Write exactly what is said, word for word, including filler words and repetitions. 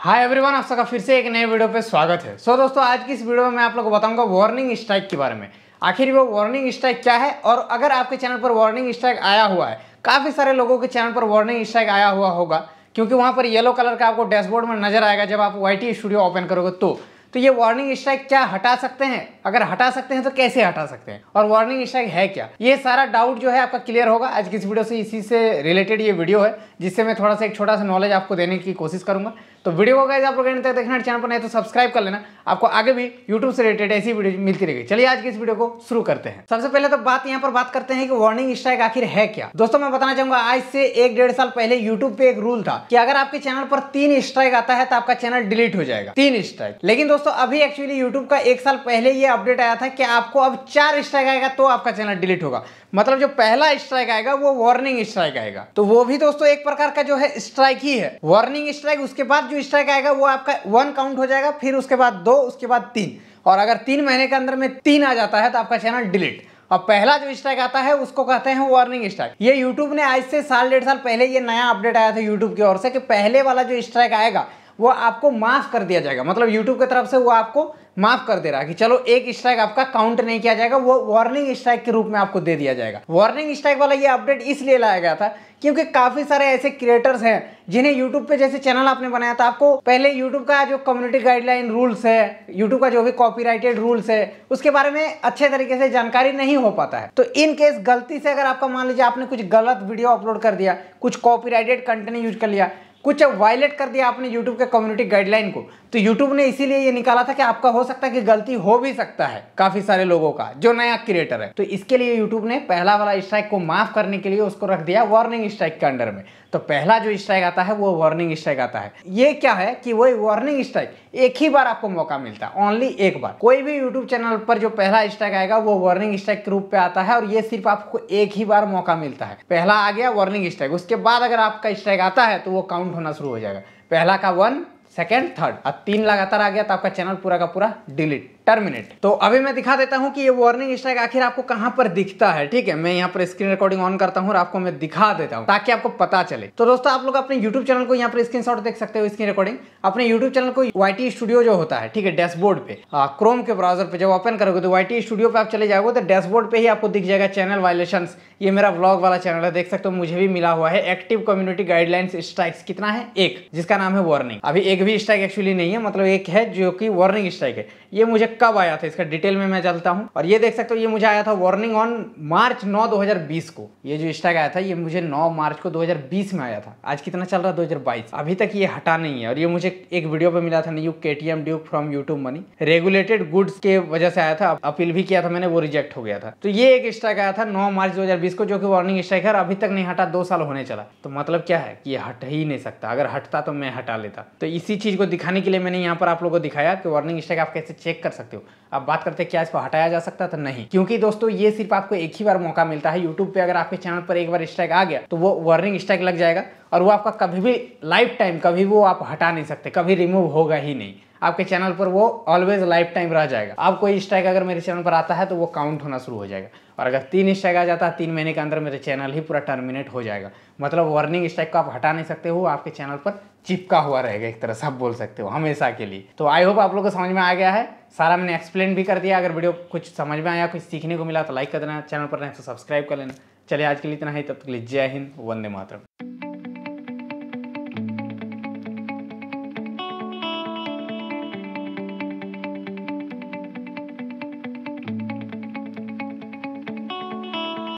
Hi everyone, आप सबका फिर से एक नए वीडियो पे स्वागत है। सो so, दोस्तों आज की इस वीडियो में मैं आप लोगों को बताऊंगा वार्निंग स्ट्राइक के बारे में। आखिर वो वार्निंग स्ट्राइक क्या है, और अगर आपके चैनल पर वार्निंग स्ट्राइक आया हुआ है, काफ़ी सारे लोगों के चैनल पर वार्निंग स्ट्राइक आया हुआ होगा क्योंकि वहाँ पर येलो कलर का आपको डैशबोर्ड में नजर आएगा जब आप वाई टी स्टूडियो ओपन करोगे। तो तो ये वार्निंग स्ट्राइक क्या हटा सकते हैं, अगर हटा सकते हैं तो कैसे हटा सकते हैं, और वार्निंग स्ट्राइक है क्या, ये सारा डाउट जो है आपका क्लियर होगा आज की इस वीडियो से। इसी से रिलेटेड ये वीडियो है जिससे मैं थोड़ा सा एक छोटा सा नॉलेज आपको देने की कोशिश करूंगा। तो वीडियो को गाइस आप लोग एंड तक देखना, चैनल पर नहीं तो सब्सक्राइब कर लेना, आपको आगे भी यूट्यूब से रिलेटेड ऐसी वीडियो मिलती रहेगी। चलिए आज की इस वीडियो को शुरू करते हैं। सबसे पहले तो बात यहाँ पर बात करते हैं कि वार्निंग स्ट्राइक आखिर है क्या। दोस्तों मैं बताना चाहूंगा, आज से एक डेढ़ साल पहले यूट्यूब पे एक रूल था कि अगर आपके चैनल पर तीन स्ट्राइक आता है तो आपका चैनल डिलीट हो जाएगा, तीन स्ट्राइक। लेकिन दोस्तों अभी एक्चुअली यूट्यूब का एक साल पहले ये अपडेट आया था कि आपको अब चार स्ट्राइक आएगा तो आपका चैनल डिलीट होगा। मतलब जो पहला स्ट्राइक आएगा वो वार्निंग स्ट्राइक आएगा, तो वो भी दोस्तों एक प्रकार का जो है स्ट्राइक ही है, वार्निंग स्ट्राइक। उसके बाद जो स्ट्राइक आएगा वो आपका वन काउंट हो जाएगा, फिर उसके बाद दो, उसके बाद तीन, और अगर तीन महीने के अंदर में तीन आ जाता है तो आपका चैनल डिलीट। और पहला जो स्ट्राइक आता है उसको कहते हैं वार्निंग स्ट्राइक। ये यूट्यूब ने आज से साल डेढ़ साल पहले ये नया अपडेट आया था यूट्यूब की ओर से कि पहले वाला जो स्ट्राइक आएगा वो आपको माफ़ कर दिया जाएगा। मतलब यूट्यूब की तरफ से वो आपको माफ़ कर दे रहा है कि चलो एक स्ट्राइक आपका काउंट नहीं किया जाएगा, वो वार्निंग स्ट्राइक के रूप में आपको दे दिया जाएगा। वार्निंग स्ट्राइक वाला ये अपडेट इसलिए लाया गया था क्योंकि काफ़ी सारे ऐसे क्रिएटर्स हैं जिन्हें यूट्यूब पे जैसे चैनल आपने बनाया था, आपको पहले यूट्यूब का जो कम्युनिटी गाइडलाइन रूल्स है, यूट्यूब का जो भी कॉपीराइटेड रूल्स है, उसके बारे में अच्छे तरीके से जानकारी नहीं हो पाता है। तो इन केस गलती से अगर आपका मान लीजिए आपने कुछ गलत वीडियो अपलोड कर दिया, कुछ कॉपीराइटेड कंटेंट यूज कर लिया, कुछ वायलेट कर दिया आपने यूट्यूब के कम्युनिटी गाइडलाइन को, तो यूट्यूब ने इसीलिए ये निकाला था कि आपका हो सकता है कि गलती हो भी सकता है काफ़ी सारे लोगों का जो नया क्रिएटर है। तो इसके लिए यूट्यूब ने पहला वाला स्ट्राइक को माफ़ करने के लिए उसको रख दिया वार्निंग स्ट्राइक के अंडर में। तो पहला जो स्ट्राइक आता है वो वार्निंग स्ट्राइक आता है। ये क्या है कि वही वार्निंग स्ट्राइक एक ही बार आपको मौका मिलता है, ओनली एक बार। कोई भी यूट्यूब चैनल पर जो पहला स्ट्राइक आएगा वो वार्निंग स्ट्राइक के रूप में आता है, और ये सिर्फ आपको एक ही बार मौका मिलता है। पहला आ गया वार्निंग स्ट्राइक, उसके बाद अगर आपका स्ट्राइक आता है तो वो काउंट होना शुरू हो जाएगा। पहला का वन, सेकेंड, थर्ड, और तीन लगातार आ गया तो आपका चैनल पूरा का पूरा डिलीट, टर्मिनेट। तो अभी मैं दिखा देता हूं कि ये वार्निंग स्ट्राइक आखिर आपको कहां पर दिखता है। ठीक है, मैं यहां पर स्क्रीन रिकॉर्डिंग ऑन करता हूं और आपको मैं दिखा देता हूं ताकि आपको पता चले। तो दोस्तों आप लोग अपने यूट्यूब चैनल को यहां पर स्क्रीनशॉट देख सकते हो, स्क्रीन रिकॉर्डिंग। अपने यूट्यूब चैनल को वाईटी स्टूडियो जो होता है, ठीक है, डैशबोर्ड पे क्रोम के ब्राउजर पे जब ओपन करोगे तो वाईटी स्टूडियो पे आप चले जाओगे तो डैशबोर्ड पे ही आपको दिख जाएगा चैनल वायलेशंस। ये मेरा व्लॉग वाला चैनल है, देख सकते हो, मुझे भी मिला हुआ है एक्टिव कम्युनिटी गाइडलाइंस स्ट्राइक्स। कितना है? एक, जिसका नाम है वार्निंग। अभी एक भी स्ट्राइक एक्चुअली नहीं है, मतलब एक है जो कि वार्निंग स्ट्राइक है। ये मुझे कब आया था इसका डिटेल में मैं चलता हूं, और ये देख सकते हो ये मुझे आया था वार्निंग ऑन मार्च नौ दो हज़ार बीस को। ये जो स्ट्राइक आया था ये मुझे नौ मार्च को दो हज़ार बीस में आया था। आज कितना चल रहा है? दो हज़ार बाईस। अभी तक ये हटा नहीं है, और ये मुझे एक वीडियो पे मिला था, new KTM Duke from YouTube money, regulated goods के वजह से आया था, अपील भी किया था मैंने, वो रिजेक्ट हो गया था। तो ये एक स्ट्राइक आया था नौ मार्च दो हज़ार बीस को जो कि वार्निंग स्ट्राइक है, अभी तक नहीं हटा, दो साल होने चला। तो मतलब क्या है कि ये हट ही नहीं सकता, अगर हटता तो मैं हटा लेता। तो इसी चीज को दिखाने के लिए मैंने यहाँ पर आप लोगों को दिखाया कि वार्निंग स्ट्राइक आप कैसे चेक कर सकते हो। अब बात करते हैं क्या इसको हटाया जा सकता था? नहीं, क्योंकि दोस्तों ये सिर्फ आपको एक ही बार मौका मिलता है यूट्यूब पे। अगर आपके चैनल पर एक बार स्ट्राइक आ गया तो वो वार्निंग स्ट्राइक लग जाएगा, और वो आपका कभी भी लाइफ टाइम, कभी वो आप हटा नहीं सकते, कभी रिमूव होगा ही नहीं आपके चैनल पर, वो ऑलवेज लाइफ टाइम रह जाएगा। अब कोई स्ट्राइक अगर मेरे चैनल पर आता है तो वो काउंट होना शुरू हो जाएगा, और अगर तीन स्ट्राइक आ जाता है तीन महीने के अंदर मेरे चैनल ही पूरा टर्मिनेट हो जाएगा। मतलब वार्निंग स्ट्राइक को आप हटा नहीं सकते हो, आपके चैनल पर चिपका हुआ रहेगा, एक तरह से आप बोल सकते हो, हमेशा के लिए। तो आई होप आप लोगों को समझ में आ गया है, सारा मैंने एक्सप्लेन भी कर दिया। अगर वीडियो कुछ समझ में आया, कुछ सीखने को मिला तो लाइक कर देना, चैनल पर नहीं तो सब्सक्राइब कर लेना। चलिए आज के लिए इतना ही, तब तक के लिए जय हिंद, वंदे मातरम।